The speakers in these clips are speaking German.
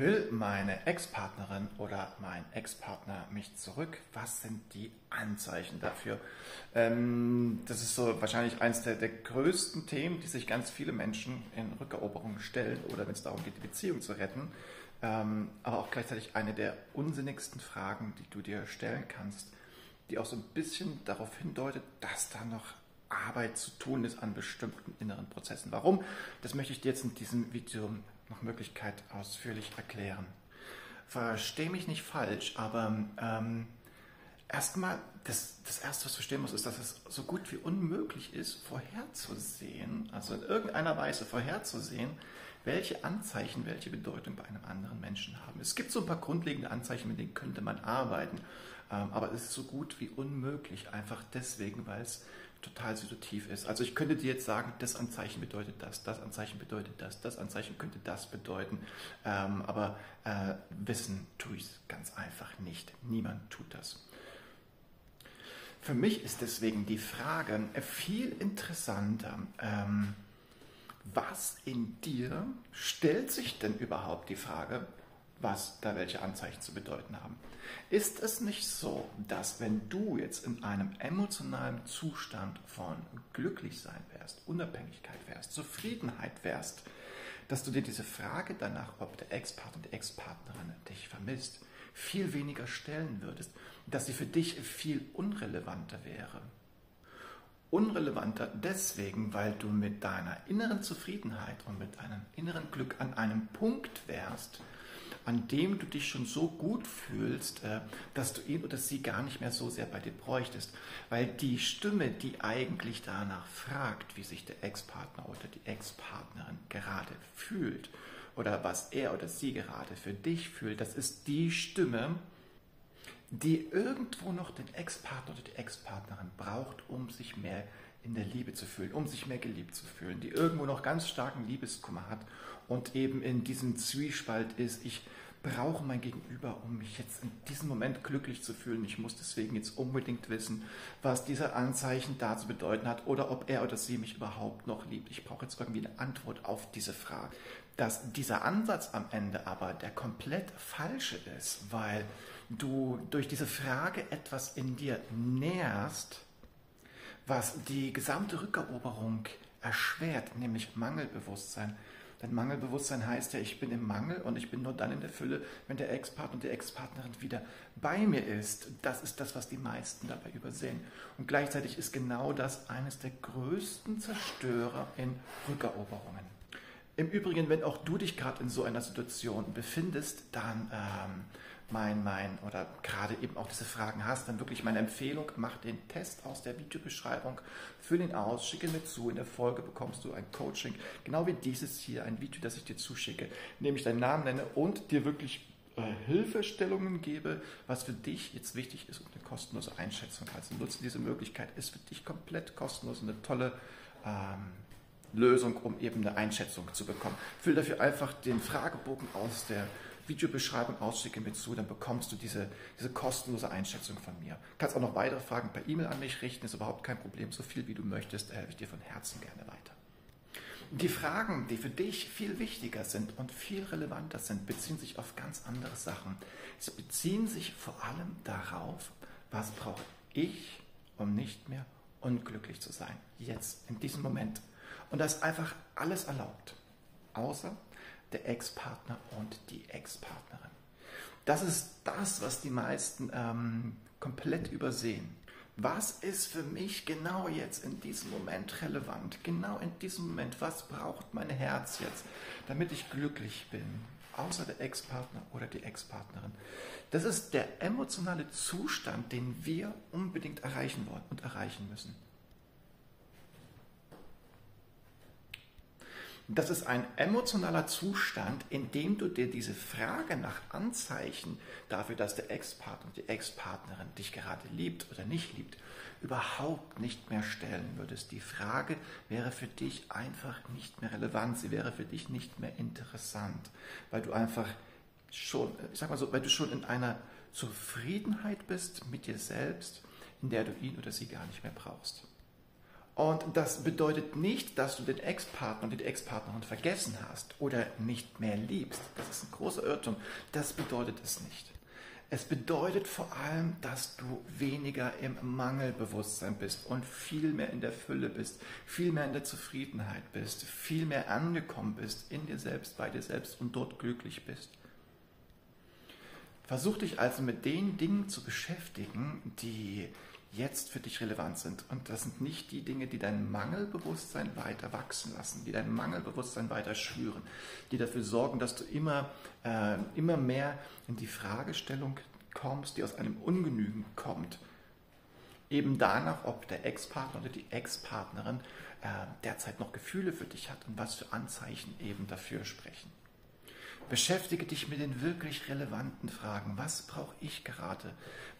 Will meine Ex-Partnerin oder mein Ex-Partner mich zurück? Was sind die Anzeichen dafür? Das ist so wahrscheinlich eines der größten Themen, die sich ganz viele Menschen in Rückeroberung stellen oder wenn es darum geht, die Beziehung zu retten. Aber auch gleichzeitig eine der unsinnigsten Fragen, die du dir stellen kannst, die auch so ein bisschen darauf hindeutet, dass da noch Arbeit zu tun ist an bestimmten inneren Prozessen. Warum? Das möchte ich dir jetzt in diesem Video nach Möglichkeit ausführlich erklären. Verstehe mich nicht falsch, aber erstmal, das Erste, was du verstehen musst, ist, dass es so gut wie unmöglich ist, vorherzusehen, also in irgendeiner Weise vorherzusehen, welche Anzeichen, welche Bedeutung bei einem anderen Menschen haben. Es gibt so ein paar grundlegende Anzeichen, mit denen könnte man arbeiten, aber es ist so gut wie unmöglich, einfach deswegen, weil es total situativ ist. Also ich könnte dir jetzt sagen, das Anzeichen bedeutet das Anzeichen bedeutet das Anzeichen könnte das bedeuten, aber wissen tue ich es ganz einfach nicht. Niemand tut das. Für mich ist deswegen die Frage viel interessanter, was in dir stellt sich denn überhaupt die Frage, was da welche Anzeichen zu bedeuten haben. Ist es nicht so, dass wenn du jetzt in einem emotionalen Zustand von Glücklichsein wärst, Unabhängigkeit wärst, Zufriedenheit wärst, dass du dir diese Frage danach, ob der Ex-Partner, die Ex-Partnerin dich vermisst, viel weniger stellen würdest, dass sie für dich viel unrelevanter wäre? Unrelevanter deswegen, weil du mit deiner inneren Zufriedenheit und mit deinem inneren Glück an einem Punkt wärst, an dem du dich schon so gut fühlst, dass du ihn oder sie gar nicht mehr so sehr bei dir bräuchtest. Weil die Stimme, die eigentlich danach fragt, wie sich der Ex-Partner oder die Ex-Partnerin gerade fühlt oder was er oder sie gerade für dich fühlt, das ist die Stimme, die irgendwo noch den Ex-Partner oder die Ex-Partnerin braucht, um sich mehr in der Liebe zu fühlen, um sich mehr geliebt zu fühlen, die irgendwo noch ganz starken Liebeskummer hat und eben in diesem Zwiespalt ist, ich brauche mein Gegenüber, um mich jetzt in diesem Moment glücklich zu fühlen. Ich muss deswegen jetzt unbedingt wissen, was dieser Anzeichen da zu bedeuten hat oder ob er oder sie mich überhaupt noch liebt. Ich brauche jetzt irgendwie eine Antwort auf diese Frage. Dass dieser Ansatz am Ende aber der komplett falsche ist, weil du durch diese Frage etwas in dir nährst, was die gesamte Rückeroberung erschwert, nämlich Mangelbewusstsein. Denn Mangelbewusstsein heißt ja, ich bin im Mangel und ich bin nur dann in der Fülle, wenn der Ex-Partner und die Ex-Partnerin wieder bei mir ist. Das ist das, was die meisten dabei übersehen. Und gleichzeitig ist genau das eines der größten Zerstörer in Rückeroberungen. Im Übrigen, wenn auch du dich gerade in so einer Situation befindest, dann oder gerade eben auch diese Fragen hast, dann wirklich meine Empfehlung, mach den Test aus der Videobeschreibung, füll ihn aus, schicke mir zu, in der Folge bekommst du ein Coaching, genau wie dieses hier, ein Video, das ich dir zuschicke, nämlich deinen Namen nenne und dir wirklich Hilfestellungen gebe, was für dich jetzt wichtig ist und eine kostenlose Einschätzung. Also nutze diese Möglichkeit, ist für dich komplett kostenlos und eine tolle Lösung, um eben eine Einschätzung zu bekommen. Füll dafür einfach den Fragebogen aus der Videobeschreibung, ausschicken mit zu, dann bekommst du diese kostenlose Einschätzung von mir. Kannst auch noch weitere Fragen per E-Mail an mich richten, ist überhaupt kein Problem, so viel wie du möchtest, helfe ich dir von Herzen gerne weiter. Die Fragen, die für dich viel wichtiger sind und viel relevanter sind, beziehen sich auf ganz andere Sachen. Sie beziehen sich vor allem darauf, was brauche ich, um nicht mehr unglücklich zu sein, jetzt, in diesem Moment. Und da ist einfach alles erlaubt, außer der Ex-Partner und die Ex-Partnerin. Das ist das, was die meisten komplett übersehen. Was ist für mich genau jetzt in diesem Moment relevant? Genau in diesem Moment, was braucht mein Herz jetzt, damit ich glücklich bin? Außer der Ex-Partner oder die Ex-Partnerin. Das ist der emotionale Zustand, den wir unbedingt erreichen wollen und erreichen müssen. Das ist ein emotionaler Zustand, in dem du dir diese Frage nach Anzeichen dafür, dass der Ex-Partner und die Ex-Partnerin dich gerade liebt oder nicht liebt, überhaupt nicht mehr stellen würdest. Die Frage wäre für dich einfach nicht mehr relevant, sie wäre für dich nicht mehr interessant, weil du einfach schon, ich sag mal so, weil du schon in einer Zufriedenheit bist mit dir selbst, in der du ihn oder sie gar nicht mehr brauchst. Und das bedeutet nicht, dass du den Ex-Partner und die Ex-Partnerin vergessen hast oder nicht mehr liebst. Das ist ein großer Irrtum. Das bedeutet es nicht. Es bedeutet vor allem, dass du weniger im Mangelbewusstsein bist und viel mehr in der Fülle bist, viel mehr in der Zufriedenheit bist, viel mehr angekommen bist in dir selbst, bei dir selbst und dort glücklich bist. Versuch dich also mit den Dingen zu beschäftigen, die jetzt für dich relevant sind. Und das sind nicht die Dinge, die dein Mangelbewusstsein weiter wachsen lassen, die dein Mangelbewusstsein weiter schüren, die dafür sorgen, dass du immer mehr in die Fragestellung kommst, die aus einem Ungenügen kommt. Eben danach, ob der Ex-Partner oder die Ex-Partnerin derzeit noch Gefühle für dich hat und was für Anzeichen eben dafür sprechen. Beschäftige dich mit den wirklich relevanten Fragen. Was brauche ich gerade?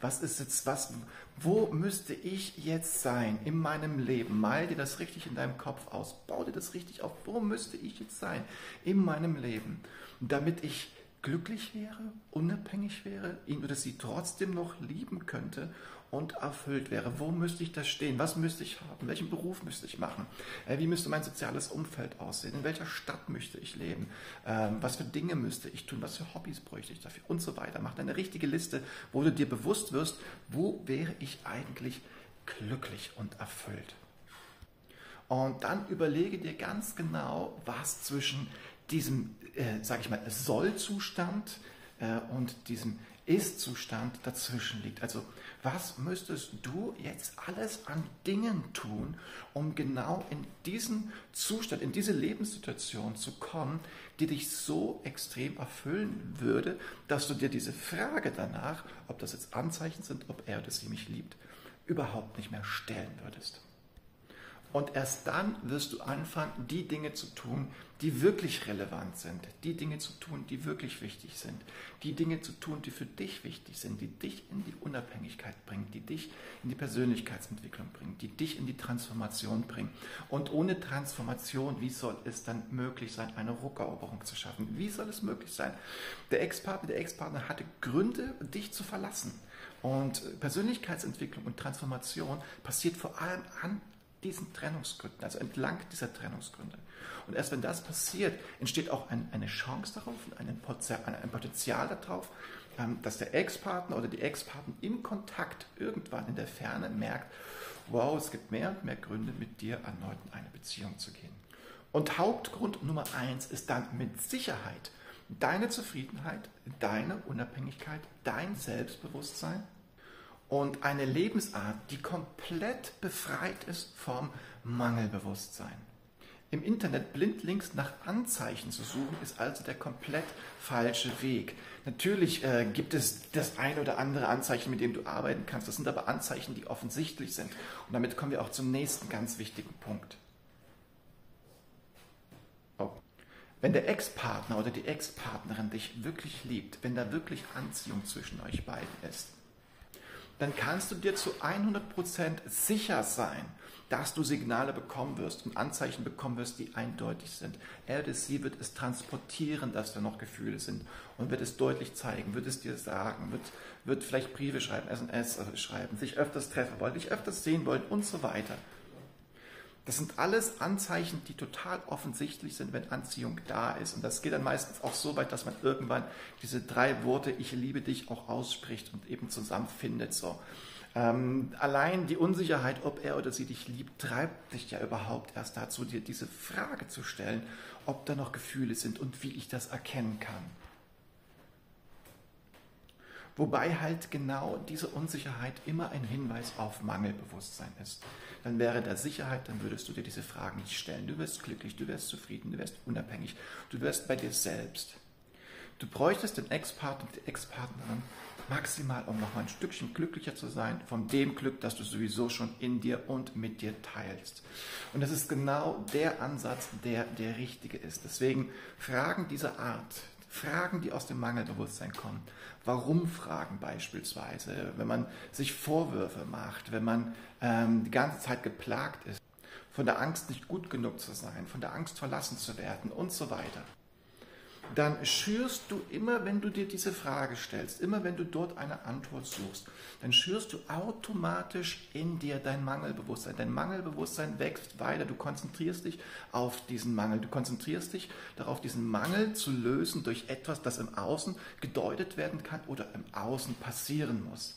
Was ist jetzt was? Wo müsste ich jetzt sein in meinem Leben? Mal dir das richtig in deinem Kopf aus. Bau dir das richtig auf. Wo müsste ich jetzt sein in meinem Leben, damit ich glücklich wäre, unabhängig wäre, ihn oder sie trotzdem noch lieben könnte und erfüllt wäre? Wo müsste ich da stehen? Was müsste ich haben? Welchen Beruf müsste ich machen? Wie müsste mein soziales Umfeld aussehen? In welcher Stadt müsste ich leben? Was für Dinge müsste ich tun? Was für Hobbys bräuchte ich dafür? Und so weiter. Mach eine richtige Liste, wo du dir bewusst wirst, wo wäre ich eigentlich glücklich und erfüllt? Und dann überlege dir ganz genau, was zwischen diesem, sage ich mal, Soll-Zustand und diesem Ist-Zustand dazwischen liegt. Also was müsstest du jetzt alles an Dingen tun, um genau in diesen Zustand, in diese Lebenssituation zu kommen, die dich so extrem erfüllen würde, dass du dir diese Frage danach, ob das jetzt Anzeichen sind, ob er oder sie mich liebt, überhaupt nicht mehr stellen würdest. Und erst dann wirst du anfangen, die Dinge zu tun, die wirklich relevant sind, die Dinge zu tun, die wirklich wichtig sind, die Dinge zu tun, die für dich wichtig sind, die dich in die Unabhängigkeit bringen, die dich in die Persönlichkeitsentwicklung bringen, die dich in die Transformation bringen. Und ohne Transformation, wie soll es dann möglich sein, eine Rückeroberung zu schaffen? Wie soll es möglich sein? Der Ex-Partner hatte Gründe, dich zu verlassen. Und Persönlichkeitsentwicklung und Transformation passiert vor allem an diesen Trennungsgründen, also entlang dieser Trennungsgründe. Und erst wenn das passiert, entsteht auch eine Chance darauf, ein Potenzial darauf, dass der Ex-Partner oder die Ex-Partner im Kontakt irgendwann in der Ferne merkt, wow, es gibt mehr und mehr Gründe, mit dir erneut in eine Beziehung zu gehen. Und Hauptgrund Nummer 1 ist dann mit Sicherheit deine Zufriedenheit, deine Unabhängigkeit, dein Selbstbewusstsein, und eine Lebensart, die komplett befreit ist vom Mangelbewusstsein. Im Internet blindlings nach Anzeichen zu suchen, ist also der komplett falsche Weg. Natürlich gibt es das ein oder andere Anzeichen, mit dem du arbeiten kannst. Das sind aber Anzeichen, die offensichtlich sind. Und damit kommen wir auch zum nächsten ganz wichtigen Punkt. Wenn der Ex-Partner oder die Ex-Partnerin dich wirklich liebt, wenn da wirklich Anziehung zwischen euch beiden ist, dann kannst du dir zu 100% sicher sein, dass du Signale bekommen wirst und Anzeichen bekommen wirst, die eindeutig sind. Er oder sie wird es transportieren, dass da noch Gefühle sind und wird es deutlich zeigen, wird es dir sagen, wird vielleicht Briefe schreiben, SMS schreiben, sich öfters treffen wollen, dich öfters sehen wollen und so weiter. Das sind alles Anzeichen, die total offensichtlich sind, wenn Anziehung da ist. Und das geht dann meistens auch so weit, dass man irgendwann diese 3 Worte, ich liebe dich, auch ausspricht und eben zusammenfindet. So. Allein die Unsicherheit, ob er oder sie dich liebt, treibt dich ja überhaupt erst dazu, dir diese Frage zu stellen, ob da noch Gefühle sind und wie ich das erkennen kann. Wobei halt genau diese Unsicherheit immer ein Hinweis auf Mangelbewusstsein ist. Dann wäre da Sicherheit, dann würdest du dir diese Fragen nicht stellen. Du wärst glücklich, du wärst zufrieden, du wärst unabhängig, du wärst bei dir selbst. Du bräuchtest den Ex-Partner und die Ex-Partnerin maximal, um nochmal ein Stückchen glücklicher zu sein, von dem Glück, das du sowieso schon in dir und mit dir teilst. Und das ist genau der Ansatz, der richtige ist. Deswegen Fragen dieser Art, Fragen, die aus dem Mangelbewusstsein kommen. Warum-Fragen beispielsweise, wenn man sich Vorwürfe macht, wenn man die ganze Zeit geplagt ist, von der Angst nicht gut genug zu sein, von der Angst verlassen zu werden und so weiter. dann schürst du immer, wenn du dir diese Frage stellst, immer wenn du dort eine Antwort suchst, dann schürst du automatisch in dir dein Mangelbewusstsein. Dein Mangelbewusstsein wächst weiter. Du konzentrierst dich auf diesen Mangel. Du konzentrierst dich darauf, diesen Mangel zu lösen durch etwas, das im Außen gedeutet werden kann oder im Außen passieren muss.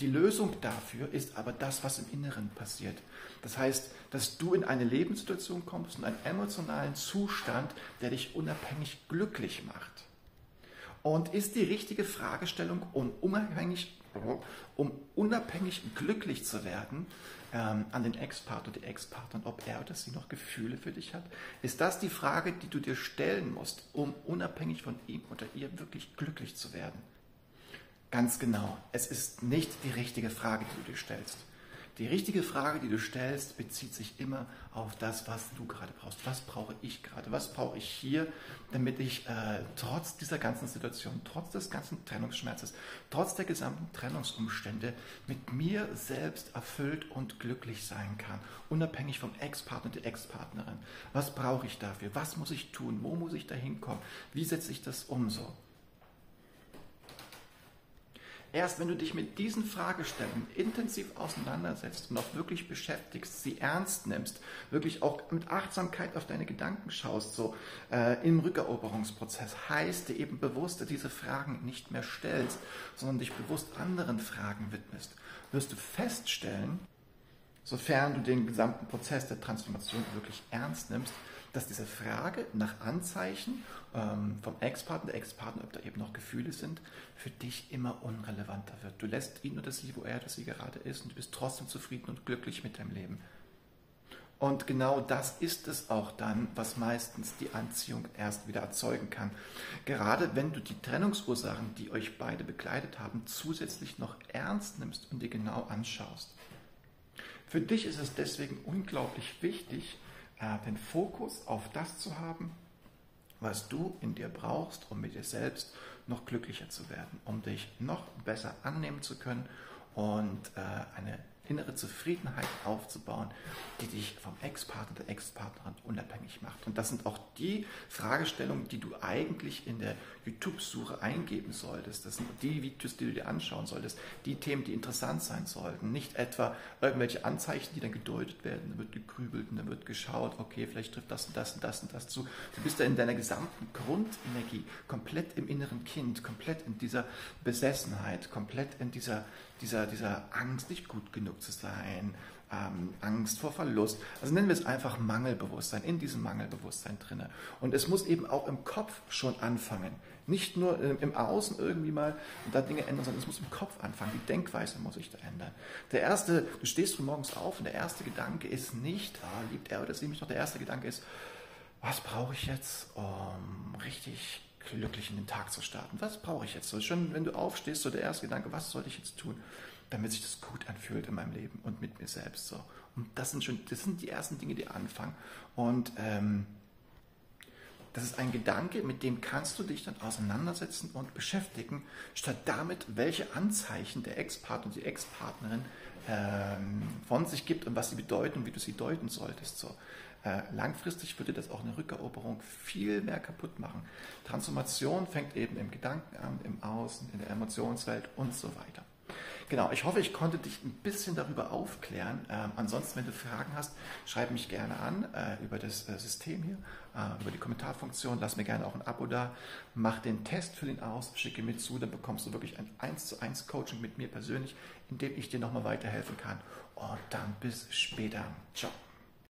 Die Lösung dafür ist aber das, was im Inneren passiert. Das heißt, dass du in eine Lebenssituation kommst, in einen emotionalen Zustand, der dich unabhängig glücklich macht. Und ist die richtige Fragestellung, um unabhängig glücklich zu werden, an den Ex-Partner, die Ex-Partnerin, ob er oder sie noch Gefühle für dich hat, ist das die Frage, die du dir stellen musst, um unabhängig von ihm oder ihr wirklich glücklich zu werden. Ganz genau, es ist nicht die richtige Frage, die du dir stellst. Die richtige Frage, die du stellst, bezieht sich immer auf das, was du gerade brauchst. Was brauche ich gerade? Was brauche ich hier, damit ich trotz dieser ganzen Situation, trotz des ganzen Trennungsschmerzes, trotz der gesamten Trennungsumstände mit mir selbst erfüllt und glücklich sein kann, unabhängig vom Ex-Partner, der Ex-Partnerin. Was brauche ich dafür? Was muss ich tun? Wo muss ich da hinkommen? Wie setze ich das um so? Erst wenn du dich mit diesen Fragestellungen intensiv auseinandersetzt und auch wirklich beschäftigst, sie ernst nimmst, wirklich auch mit Achtsamkeit auf deine Gedanken schaust, so im Rückeroberungsprozess, heißt dir eben bewusst, dass diese Fragen nicht mehr stellst, sondern dich bewusst anderen Fragen widmest, wirst du feststellen, sofern du den gesamten Prozess der Transformation wirklich ernst nimmst, dass diese Frage nach Anzeichen vom Ex-Partner, der Ex-Partner, ob da eben noch Gefühle sind, für dich immer unrelevanter wird. Du lässt ihn oder sie, wo er oder sie gerade ist, und du bist trotzdem zufrieden und glücklich mit deinem Leben. Und genau das ist es auch dann, was meistens die Anziehung erst wieder erzeugen kann. Gerade wenn du die Trennungsursachen, die euch beide begleitet haben, zusätzlich noch ernst nimmst und dir genau anschaust. Für dich ist es deswegen unglaublich wichtig, den Fokus auf das zu haben, was du in dir brauchst, um mit dir selbst noch glücklicher zu werden, um dich noch besser annehmen zu können und eine innere Zufriedenheit aufzubauen, die dich vom Ex-Partner, der Ex-Partnerin unabhängig macht. Und das sind auch die Fragestellungen, die du eigentlich in der YouTube-Suche eingeben solltest. Das sind die Videos, die du dir anschauen solltest, die Themen, die interessant sein sollten. Nicht etwa irgendwelche Anzeichen, die dann gedeutet werden, dann wird gegrübelt und dann wird geschaut, okay, vielleicht trifft das und das und das und das zu. Du bist da in deiner gesamten Grundenergie, komplett im inneren Kind, komplett in dieser Besessenheit, komplett in dieser Angst, nicht gut genug zu sein, Angst vor Verlust. Also nennen wir es einfach Mangelbewusstsein, in diesem Mangelbewusstsein drin. Und es muss eben auch im Kopf schon anfangen. Nicht nur im Außen irgendwie mal und da Dinge ändern, sondern es muss im Kopf anfangen. Die Denkweise muss sich da ändern. Du stehst von morgens auf und der erste Gedanke ist nicht, liebt er oder sie mich noch? Der erste Gedanke ist, was brauche ich jetzt, um richtig glücklich in den Tag zu starten? Was brauche ich jetzt? So, schon wenn du aufstehst, so der erste Gedanke, was sollte ich jetzt tun, damit sich das gut anfühlt in meinem Leben und mit mir selbst so. Und das sind die ersten Dinge, die anfangen. Und das ist ein Gedanke, mit dem kannst du dich dann auseinandersetzen und beschäftigen, statt damit, welche Anzeichen der Ex-Partner und die Ex-Partnerin von sich gibt und was sie bedeuten und wie du sie deuten solltest so. Langfristig würde das auch eine Rückeroberung viel mehr kaputt machen. Transformation fängt eben im Gedanken an, im Außen, in der Emotionswelt und so weiter. Genau, ich hoffe, ich konnte dich ein bisschen darüber aufklären. Ansonsten, wenn du Fragen hast, schreib mich gerne an über das System hier, über die Kommentarfunktion. Lass mir gerne auch ein Abo da. Mach den Test, füll ihn aus, schicke mir zu. Dann bekommst du wirklich ein 1:1 Coaching mit mir persönlich, in dem ich dir nochmal weiterhelfen kann. Und dann bis später. Ciao.